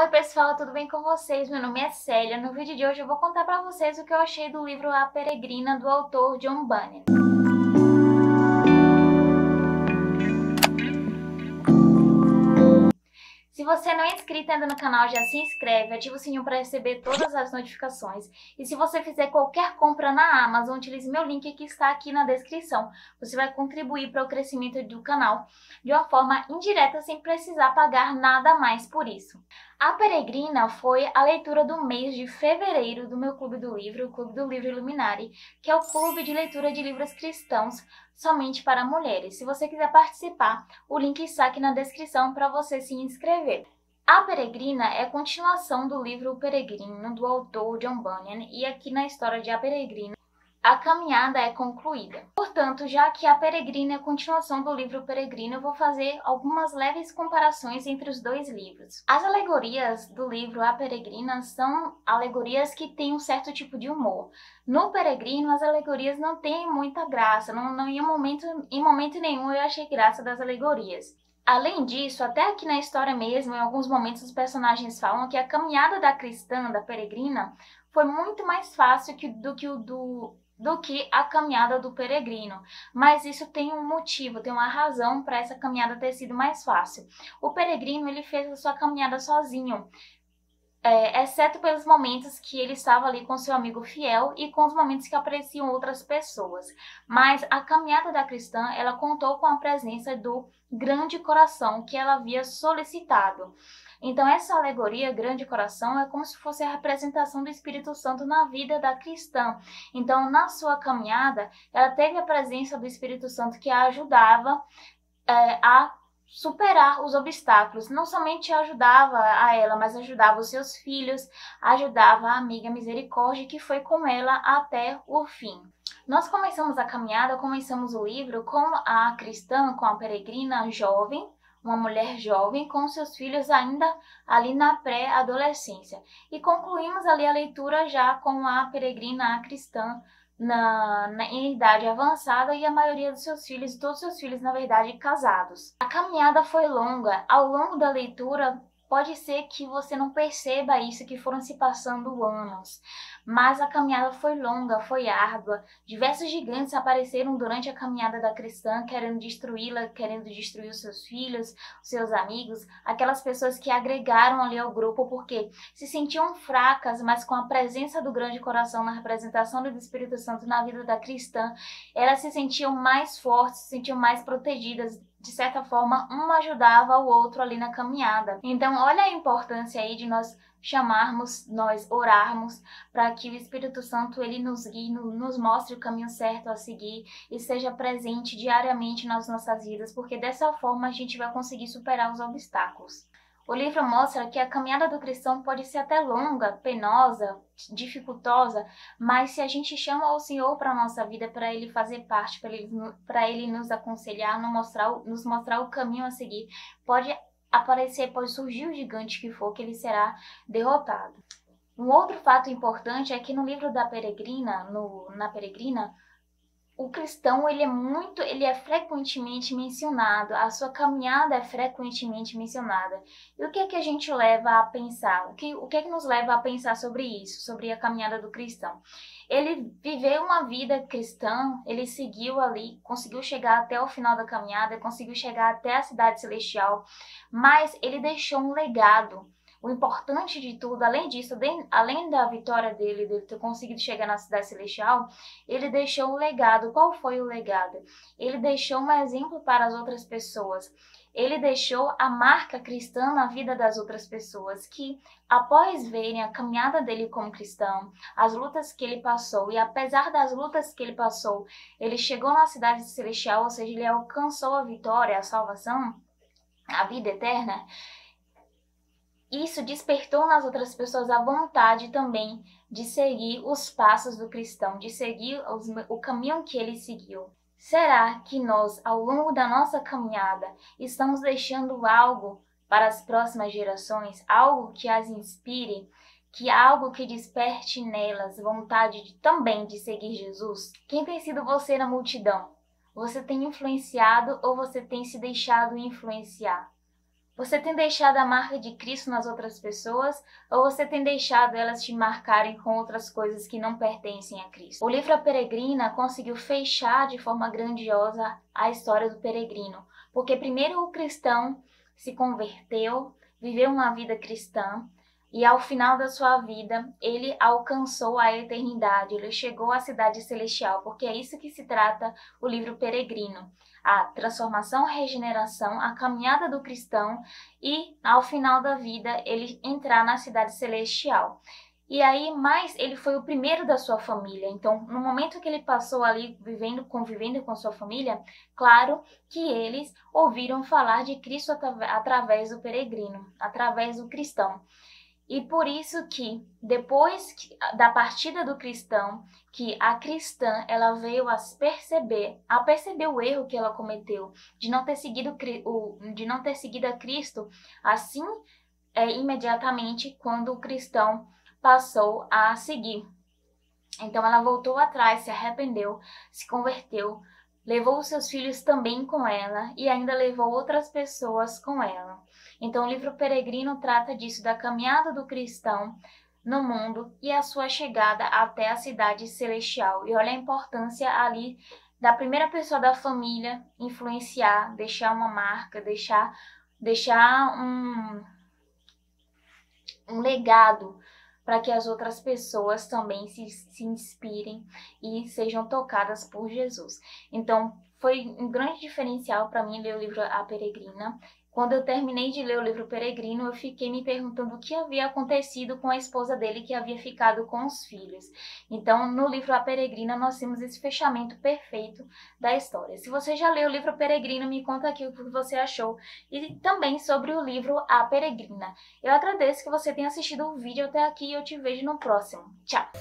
Oi pessoal, tudo bem com vocês? Meu nome é Célia. No vídeo de hoje eu vou contar pra vocês o que eu achei do livro A Peregrina, do autor John Bunyan. Se você não é inscrito ainda no canal, já se inscreve, ativa o sininho para receber todas as notificações. E se você fizer qualquer compra na Amazon, utilize meu link que está aqui na descrição. Você vai contribuir para o crescimento do canal de uma forma indireta, sem precisar pagar nada mais por isso. A Peregrina foi a leitura do mês de fevereiro do meu clube do livro, o Clube do Livro Illuminare, que é o clube de leitura de livros cristãos somente para mulheres. Se você quiser participar, o link está aqui na descrição para você se inscrever. A Peregrina é a continuação do livro O Peregrino, do autor John Bunyan, e aqui na história de A Peregrina, a caminhada é concluída. Portanto, já que A Peregrina é a continuação do livro O Peregrino, eu vou fazer algumas leves comparações entre os dois livros. As alegorias do livro A Peregrina são alegorias que têm um certo tipo de humor. No Peregrino, as alegorias não têm muita graça, em momento nenhum eu achei graça das alegorias. Além disso, até aqui na história mesmo, em alguns momentos os personagens falam que a caminhada da cristã, da peregrina, foi muito mais fácil do que a caminhada do peregrino. Mas isso tem um motivo, tem uma razão para essa caminhada ter sido mais fácil. O peregrino, ele fez a sua caminhada sozinho, exceto pelos momentos que ele estava ali com seu amigo fiel e com os momentos que apareciam outras pessoas. Mas a caminhada da cristã, ela contou com a presença do grande coração que ela havia solicitado. Então essa alegoria, grande coração, é como se fosse a representação do Espírito Santo na vida da cristã. Então na sua caminhada, ela teve a presença do Espírito Santo que a ajudava a superar os obstáculos. Não somente ajudava a ela, mas ajudava os seus filhos, ajudava a amiga Misericórdia, que foi com ela até o fim. Nós começamos a caminhada, começamos o livro com a cristã, com a peregrina jovem, uma mulher jovem com seus filhos ainda ali na pré-adolescência. E concluímos ali a leitura já com a peregrina, a cristã, em idade avançada, e a maioria dos seus filhos, todos seus filhos, na verdade, casados. A caminhada foi longa. Ao longo da leitura, pode ser que você não perceba isso, que foram se passando anos. Mas a caminhada foi longa, foi árdua. Diversos gigantes apareceram durante a caminhada da cristã, querendo destruí-la, querendo destruir os seus filhos, os seus amigos, aquelas pessoas que agregaram ali ao grupo, porque se sentiam fracas, mas com a presença do grande coração na representação do Espírito Santo na vida da cristã, elas se sentiam mais fortes, se sentiam mais protegidas. De certa forma, um ajudava o outro ali na caminhada. Então, olha a importância aí de nós chamarmos, nós orarmos, para que o Espírito Santo, ele nos guie, nos mostre o caminho certo a seguir e seja presente diariamente nas nossas vidas, porque dessa forma a gente vai conseguir superar os obstáculos. O livro mostra que a caminhada do cristão pode ser até longa, penosa, dificultosa, mas se a gente chama o Senhor para a nossa vida, para Ele fazer parte, para Ele nos aconselhar, nos mostrar o caminho a seguir, pode surgir o gigante que for, que ele será derrotado. Um outro fato importante é que no livro da Peregrina, na Peregrina, o cristão, ele é frequentemente mencionado, a sua caminhada é frequentemente mencionada. E o que é que a gente leva a pensar? O que é que nos leva a pensar sobre isso, sobre a caminhada do cristão? Ele viveu uma vida cristã, ele seguiu ali, conseguiu chegar até o final da caminhada, conseguiu chegar até a cidade celestial, mas ele deixou um legado. O importante de tudo, além disso, além da vitória dele, dele ter conseguido chegar na cidade celestial, ele deixou um legado. Qual foi o legado? Ele deixou um exemplo para as outras pessoas. Ele deixou a marca cristã na vida das outras pessoas, que após verem a caminhada dele como cristão, as lutas que ele passou, e apesar das lutas que ele passou, ele chegou na cidade celestial, ou seja, ele alcançou a vitória, a salvação, a vida eterna. Isso despertou nas outras pessoas a vontade também de seguir os passos do cristão, de seguir o caminho que ele seguiu. Será que nós, ao longo da nossa caminhada, estamos deixando algo para as próximas gerações, algo que as inspire, que algo que desperte nelas vontade também de seguir Jesus? Quem tem sido você na multidão? Você tem influenciado ou você tem se deixado influenciar? Você tem deixado a marca de Cristo nas outras pessoas ou você tem deixado elas te marcarem com outras coisas que não pertencem a Cristo? O livro A Peregrina conseguiu fechar de forma grandiosa a história do peregrino, porque primeiro o cristão se converteu, viveu uma vida cristã e ao final da sua vida ele alcançou a eternidade, ele chegou à cidade celestial, porque é isso que se trata o livro Peregrino. A transformação, a regeneração, a caminhada do cristão e, ao final da vida, ele entrar na cidade celestial. E aí, mas ele foi o primeiro da sua família, então no momento que ele passou ali vivendo, convivendo com sua família, claro que eles ouviram falar de Cristo através do peregrino, através do cristão. E por isso que, depois da partida do cristão, que a cristã ela veio a perceber o erro que ela cometeu, de não ter seguido, a Cristo, assim imediatamente quando o cristão passou a seguir. Então ela voltou atrás, se arrependeu, se converteu, levou os seus filhos também com ela e ainda levou outras pessoas com ela. Então o livro Peregrino trata disso, da caminhada do cristão no mundo e a sua chegada até a cidade celestial. E olha a importância ali da primeira pessoa da família influenciar, deixar uma marca, deixar um legado para que as outras pessoas também se inspirem e sejam tocadas por Jesus. Então, foi um grande diferencial para mim ler o livro A Peregrina. Quando eu terminei de ler o livro Peregrino, eu fiquei me perguntando o que havia acontecido com a esposa dele que havia ficado com os filhos. Então, no livro A Peregrina, nós temos esse fechamento perfeito da história. Se você já leu o livro Peregrino, me conta aqui o que você achou e também sobre o livro A Peregrina. Eu agradeço que você tenha assistido o vídeo até aqui e eu te vejo no próximo. Tchau!